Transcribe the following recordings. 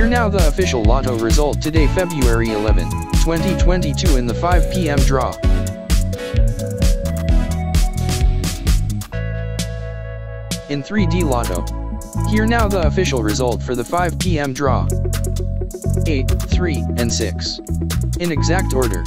Here now the official lotto result today, February 11, 2022 in the 5 p.m. draw. In 3D lotto. Here now the official result for the 5 p.m. draw. 8, 3, and 6. In exact order.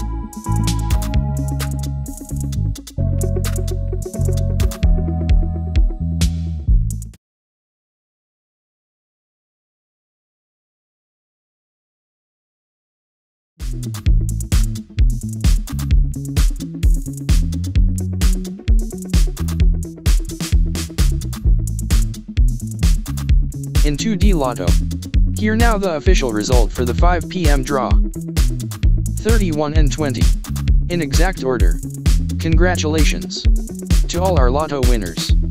In 2D lotto. Here now the official result for the 5 p.m. draw. 31 and 20. In exact order. Congratulations to all our lotto winners.